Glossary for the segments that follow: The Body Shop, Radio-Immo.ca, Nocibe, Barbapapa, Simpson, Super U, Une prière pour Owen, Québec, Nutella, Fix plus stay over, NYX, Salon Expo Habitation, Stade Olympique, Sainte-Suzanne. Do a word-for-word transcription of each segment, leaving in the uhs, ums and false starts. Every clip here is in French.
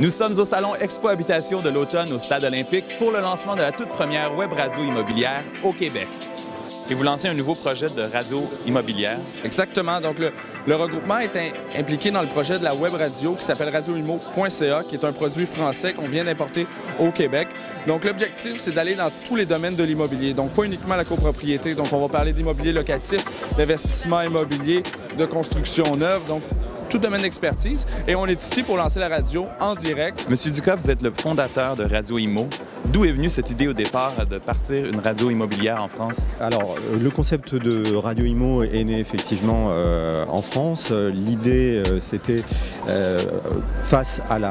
Nous sommes au Salon Expo Habitation de l'automne au Stade Olympique pour le lancement de la toute première web radio immobilière au Québec. Et vous lancez un nouveau projet de radio immobilière. Exactement. Donc, le, le regroupement est in, impliqué dans le projet de la web radio qui s'appelle radio immo point c a, qui est un produit français qu'on vient d'importer au Québec. Donc, l'objectif, c'est d'aller dans tous les domaines de l'immobilier. Donc, pas uniquement la copropriété. Donc, on va parler d'immobilier locatif, d'investissement immobilier, de construction neuve. Donc, tout domaine d'expertise, et on est ici pour lancer la radio en direct. Monsieur Ducas, vous êtes le fondateur de Radio Immo. D'où est venue cette idée au départ de partir une radio immobilière en France? Alors, le concept de Radio Immo est né effectivement euh, en France. L'idée, euh, c'était euh, face à la,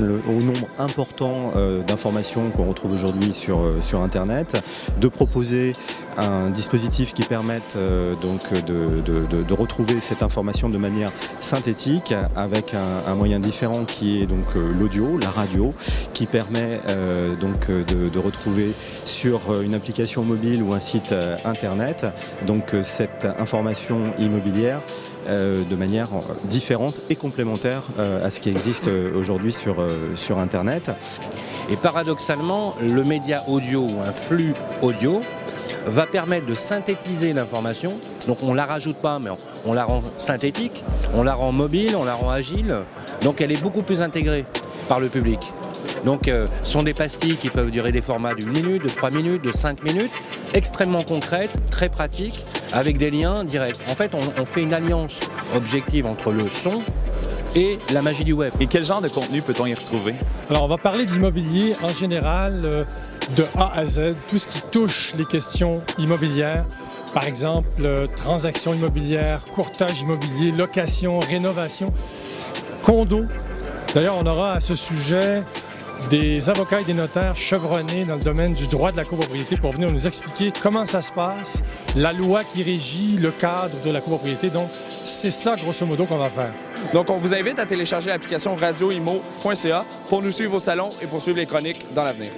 le, au nombre important euh, d'informations qu'on retrouve aujourd'hui sur, euh, sur Internet, de proposer un dispositif qui permette euh, donc de, de, de, de retrouver cette information de manière synthétique avec un, un moyen différent qui est donc euh, l'audio, la radio, qui permet euh, donc de, de retrouver sur une application mobile ou un site euh, internet donc euh, cette information immobilière euh, de manière différente et complémentaire euh, à ce qui existe euh, aujourd'hui sur, euh, sur internet. Et paradoxalement, le média audio ou un flux audio va permettre de synthétiser l'information. Donc on ne la rajoute pas, mais on la rend synthétique, on la rend mobile, on la rend agile. Donc elle est beaucoup plus intégrée par le public. Donc euh, ce sont des pastilles qui peuvent durer des formats d'une minute, de trois minutes, de cinq minutes, extrêmement concrètes, très pratiques, avec des liens directs. En fait, on, on fait une alliance objective entre le son et la magie du web. Et quel genre de contenu peut-on y retrouver? Alors on va parler d'immobilier en général, euh, de A à Z, tout ce qui touche les questions immobilières. Par exemple, euh, transactions immobilières, courtage immobilier, location, rénovation, condo. D'ailleurs, on aura à ce sujet des avocats et des notaires chevronnés dans le domaine du droit de la copropriété pour venir nous expliquer comment ça se passe, la loi qui régit le cadre de la copropriété. Donc, c'est ça, grosso modo, qu'on va faire. Donc, on vous invite à télécharger l'application radio immo point c a pour nous suivre au salon et pour suivre les chroniques dans l'avenir.